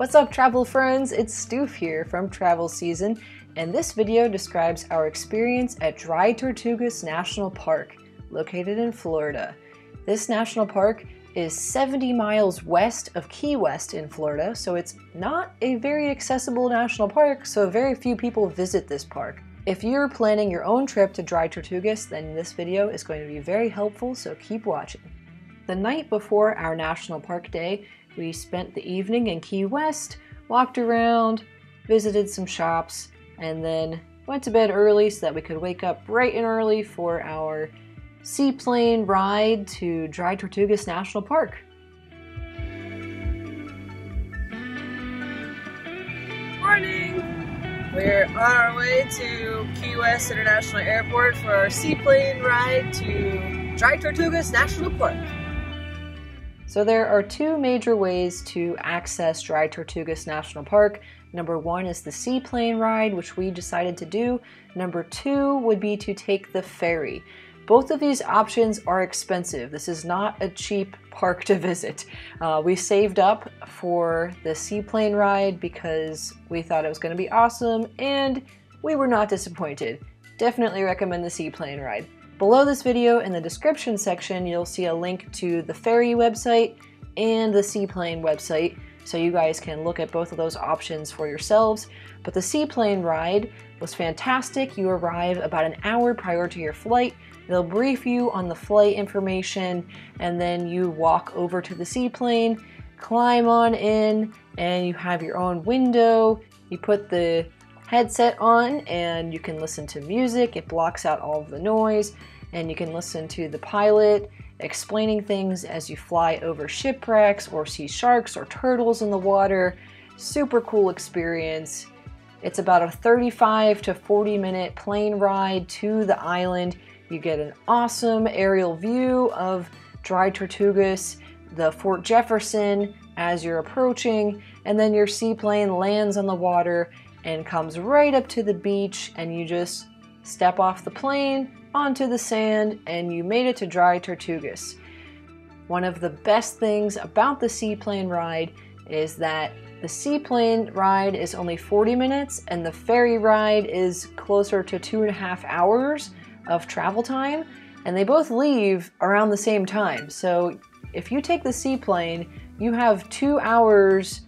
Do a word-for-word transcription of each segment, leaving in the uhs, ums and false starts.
What's up, travel friends? It's Stoof here from Travel Season, and this video describes our experience at Dry Tortugas National Park, located in Florida. This national park is seventy miles west of Key West in Florida, so it's not a very accessible national park, so very few people visit this park. If you're planning your own trip to Dry Tortugas, then this video is going to be very helpful, so keep watching. The night before our National Park Day, we spent the evening in Key West, walked around, visited some shops, and then went to bed early so that we could wake up bright and early for our seaplane ride to Dry Tortugas National Park. Morning! We're on our way to Key West International Airport for our seaplane ride to Dry Tortugas National Park. So there are two major ways to access Dry Tortugas National Park. Number one is the seaplane ride, which we decided to do. Number two would be to take the ferry. Both of these options are expensive. This is not a cheap park to visit. Uh, we saved up for the seaplane ride because we thought it was going to be awesome, and we were not disappointed. Definitely recommend the seaplane ride. Below this video, in the description section, you'll see a link to the ferry website and the seaplane website, so you guys can look at both of those options for yourselves. But the seaplane ride was fantastic. You arrive about an hour prior to your flight. They'll brief you on the flight information, and then you walk over to the seaplane, climb on in, and you have your own window. You put the headset on and you can listen to music. It blocks out all of the noise, and you can listen to the pilot explaining things as you fly over shipwrecks or see sharks or turtles in the water. Super cool experience. It's about a thirty-five to forty minute plane ride to the island. You get an awesome aerial view of Dry Tortugas, the Fort Jefferson as you're approaching, and then your seaplane lands on the water and comes right up to the beach, and you just step off the plane onto the sand and you made it to Dry Tortugas. One of the best things about the seaplane ride is that the seaplane ride is only forty minutes and the ferry ride is closer to two and a half hours of travel time, and they both leave around the same time. So if you take the seaplane, you have two hours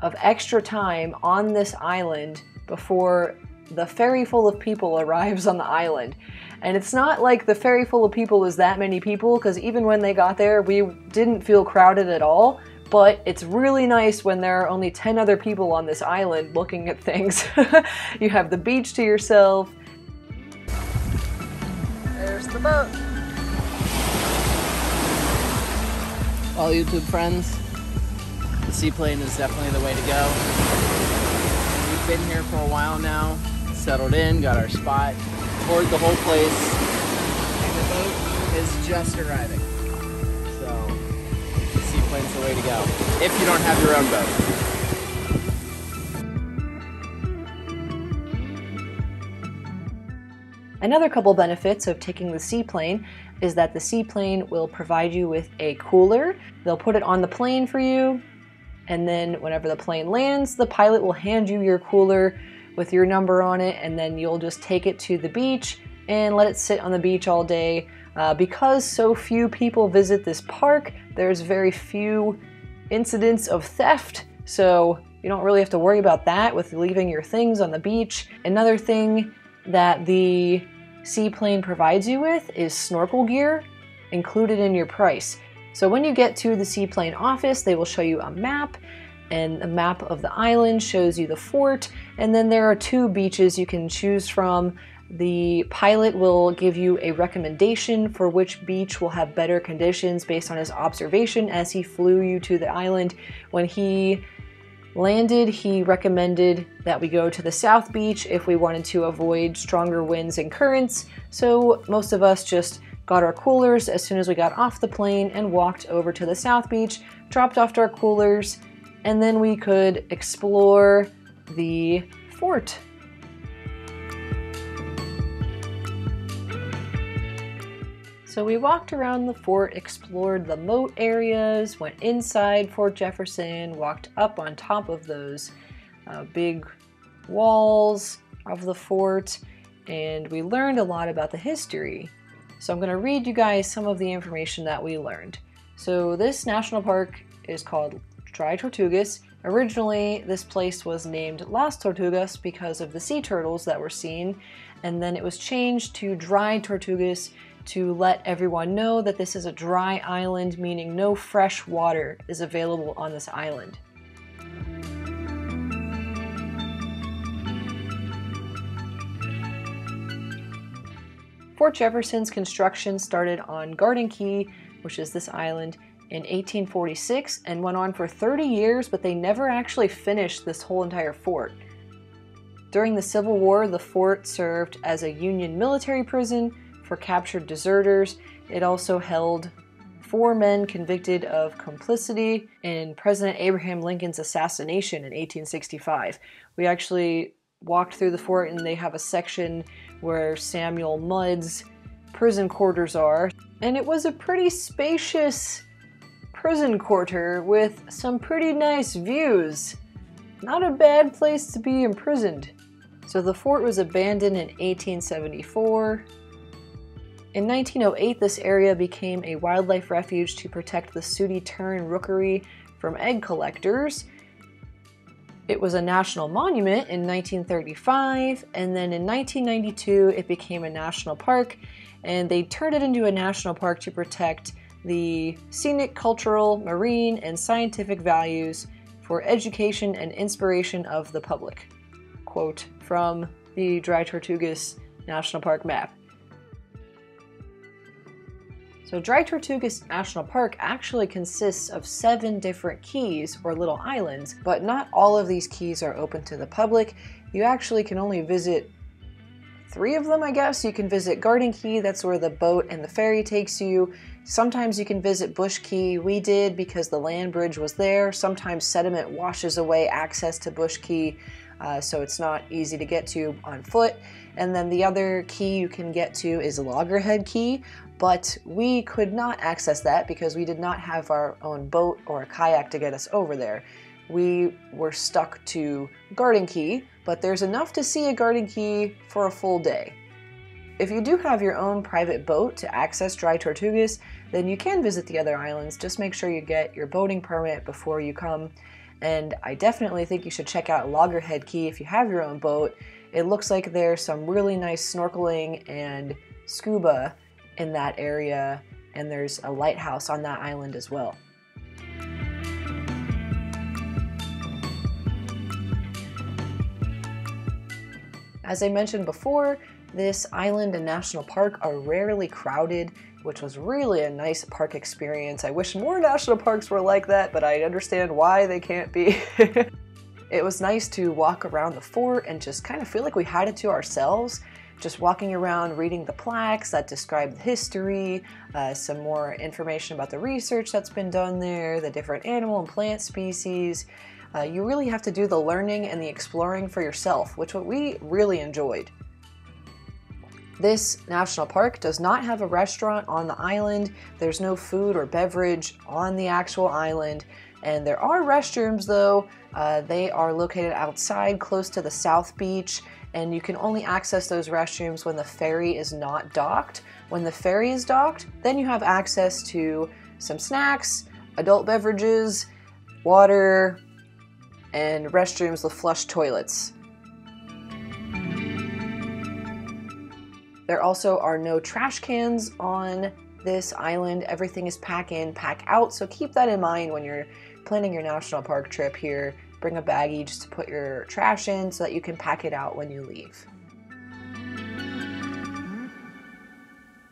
of extra time on this island before the ferry full of people arrives on the island. And it's not like the ferry full of people is that many people, because even when they got there, we didn't feel crowded at all, but it's really nice when there are only ten other people on this island looking at things. You have the beach to yourself. There's the boat. Well, YouTube friends, the seaplane is definitely the way to go. We've been here for a while now, settled in, got our spot, toured the whole place, and the boat is just arriving. So, the seaplane's the way to go, if you don't have your own boat. Another couple benefits of taking the seaplane is that the seaplane will provide you with a cooler. They'll put it on the plane for you, and then whenever the plane lands, the pilot will hand you your cooler with your number on it, and then you'll just take it to the beach and let it sit on the beach all day. Uh, because so few people visit this park, there's very few incidents of theft, so you don't really have to worry about that with leaving your things on the beach. Another thing that the seaplane provides you with is snorkel gear included in your price. So when you get to the seaplane office, they will show you a map, and a map of the island shows you the fort, and then there are two beaches you can choose from. The pilot will give you a recommendation for which beach will have better conditions based on his observation as he flew you to the island. When he landed, he recommended that we go to the south beach if we wanted to avoid stronger winds and currents, so most of us just got our coolers as soon as we got off the plane and walked over to the south beach, dropped off our coolers, and then we could explore the fort. So we walked around the fort, explored the moat areas, went inside Fort Jefferson, walked up on top of those uh, big walls of the fort, and we learned a lot about the history. So I'm going to read you guys some of the information that we learned. So this national park is called Dry Tortugas. Originally, this place was named Las Tortugas because of the sea turtles that were seen, and then it was changed to Dry Tortugas to let everyone know that this is a dry island, meaning no fresh water is available on this island. Fort Jefferson's construction started on Garden Key, which is this island, in eighteen forty-six and went on for thirty years, but they never actually finished this whole entire fort. During the Civil War, the fort served as a Union military prison for captured deserters. It also held four men convicted of complicity in President Abraham Lincoln's assassination in eighteen sixty-five. We actually walked through the fort and they have a section where Samuel Mudd's prison quarters are, and it was a pretty spacious prison quarter with some pretty nice views. Not a bad place to be imprisoned. So the fort was abandoned in eighteen seventy-four. In nineteen oh eight, this area became a wildlife refuge to protect the Sooty Tern rookery from egg collectors. It was a national monument in nineteen thirty-five, and then in nineteen ninety-two, it became a national park, and they turned it into a national park to protect the scenic, cultural, marine, and scientific values for education and inspiration of the public. Quote from the Dry Tortugas National Park map. So Dry Tortugas National Park actually consists of seven different keys or little islands, but not all of these keys are open to the public. You actually can only visit three of them, I guess. You can visit Garden Key, that's where the boat and the ferry takes you. Sometimes you can visit Bush Key. We did because the land bridge was there. Sometimes sediment washes away access to Bush Key, uh, so it's not easy to get to on foot. And then the other key you can get to is Loggerhead Key, but we could not access that because we did not have our own boat or a kayak to get us over there. We were stuck to Garden Key, but there's enough to see a Garden Key for a full day. If you do have your own private boat to access Dry Tortugas, then you can visit the other islands. Just make sure you get your boating permit before you come. And I definitely think you should check out Loggerhead Key if you have your own boat. It looks like there's some really nice snorkeling and scuba in that area, and there's a lighthouse on that island as well. As I mentioned before, this island and national park are rarely crowded, which was really a nice park experience. I wish more national parks were like that, but I understand why they can't be. It was nice to walk around the fort and just kind of feel like we had it to ourselves. Just walking around, reading the plaques that describe the history, uh, some more information about the research that's been done there, the different animal and plant species. Uh, you really have to do the learning and the exploring for yourself, which we really enjoyed. This national park does not have a restaurant on the island. There's no food or beverage on the actual island. And there are restrooms though. Uh, they are located outside close to the south beach, and you can only access those restrooms when the ferry is not docked. When the ferry is docked, then you have access to some snacks, adult beverages, water, and restrooms with flush toilets. There also are no trash cans on this island. Everything is pack in, pack out, so keep that in mind when you're planning your national park trip here. Bring a baggie just to put your trash in so that you can pack it out when you leave.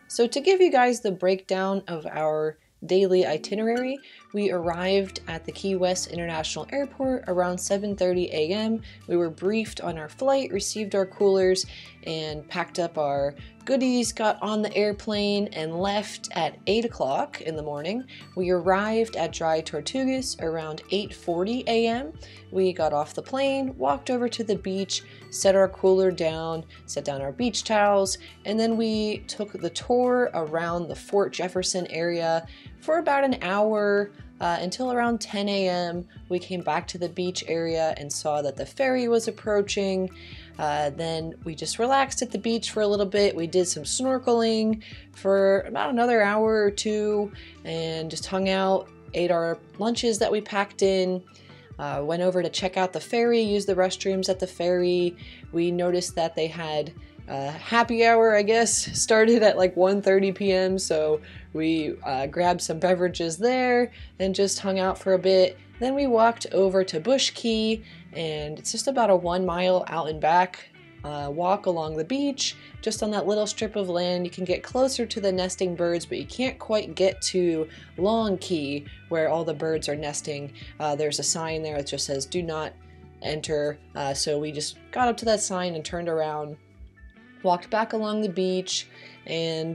So to give you guys the breakdown of our daily itinerary, We arrived at the Key West International Airport around seven thirty a m We were briefed on our flight, received our coolers, and packed up our goodies, got on the airplane, and left at eight o'clock in the morning. We arrived at Dry Tortugas around eight forty a m We got off the plane, walked over to the beach, set our cooler down, set down our beach towels, and then we took the tour around the Fort Jefferson area for about an hour uh, until around ten a m We came back to the beach area and saw that the ferry was approaching. Uh, then we just relaxed at the beach for a little bit. We did some snorkeling for about another hour or two and just hung out, ate our lunches that we packed in, uh, went over to check out the ferry, used the restrooms at the ferry. We noticed that they had Uh, happy hour, I guess, started at like one thirty p m so we uh, grabbed some beverages there and just hung out for a bit. Then we walked over to Bush Key, and it's just about a one mile out and back uh, walk along the beach. Just on that little strip of land, you can get closer to the nesting birds, but you can't quite get to Long Key where all the birds are nesting. Uh, there's a sign there that just says do not enter, uh, so we just got up to that sign and turned around. Walked back along the beach, and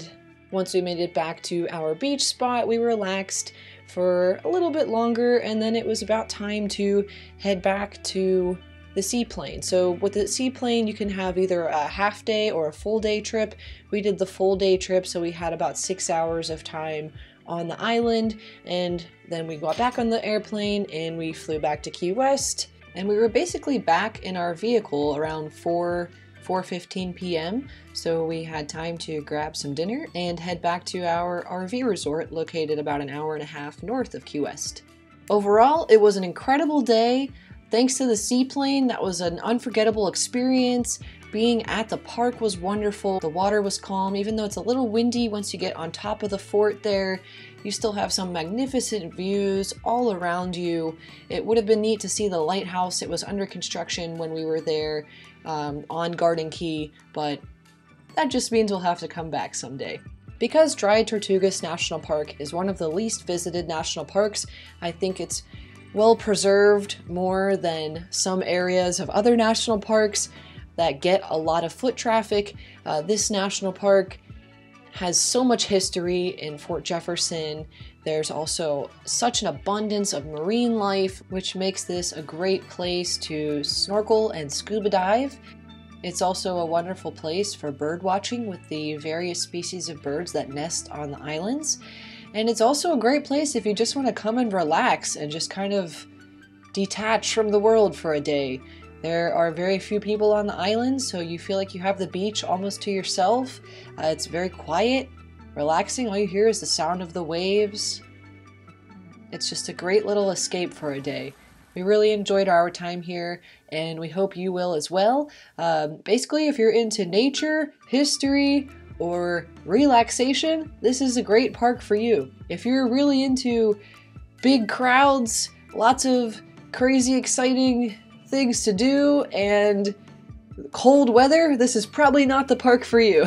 once we made it back to our beach spot, we relaxed for a little bit longer, and then it was about time to head back to the seaplane. So with the seaplane, you can have either a half day or a full day trip. We did the full day trip, so we had about six hours of time on the island, and then we got back on the airplane and we flew back to Key West, and we were basically back in our vehicle around four fifteen p m so we had time to grab some dinner and head back to our R V resort located about an hour and a half north of Key West. Overall, it was an incredible day. Thanks to the seaplane, that was an unforgettable experience. Being at the park was wonderful. The water was calm, even though it's a little windy. Once you get on top of the fort there, you still have some magnificent views all around you. It would have been neat to see the lighthouse. It was under construction when we were there um, on Garden Key, but that just means we'll have to come back someday. Because Dry Tortugas National Park is one of the least visited national parks, I think it's well preserved more than some areas of other national parks that get a lot of foot traffic. Uh, this national park has so much history in Fort Jefferson. There's also such an abundance of marine life, which makes this a great place to snorkel and scuba dive. It's also a wonderful place for bird watching with the various species of birds that nest on the islands. And it's also a great place if you just want to come and relax and just kind of detach from the world for a day. There are very few people on the island, so you feel like you have the beach almost to yourself. Uh, it's very quiet, relaxing. All you hear is the sound of the waves. It's just a great little escape for a day. We really enjoyed our time here, and we hope you will as well. Um, basically, if you're into nature, history, or relaxation, this is a great park for you. If you're really into big crowds, lots of crazy, exciting things to do, and cold weather, this is probably not the park for you.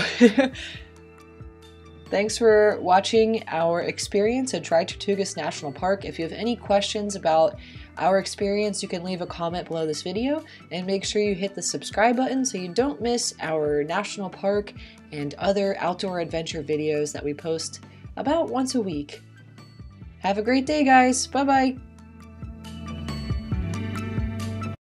Thanks for watching our experience at Dry Tortugas National Park. If you have any questions about our experience, you can leave a comment below this video, and make sure you hit the subscribe button so you don't miss our national park and other outdoor adventure videos that we post about once a week. Have a great day, guys. Bye-bye.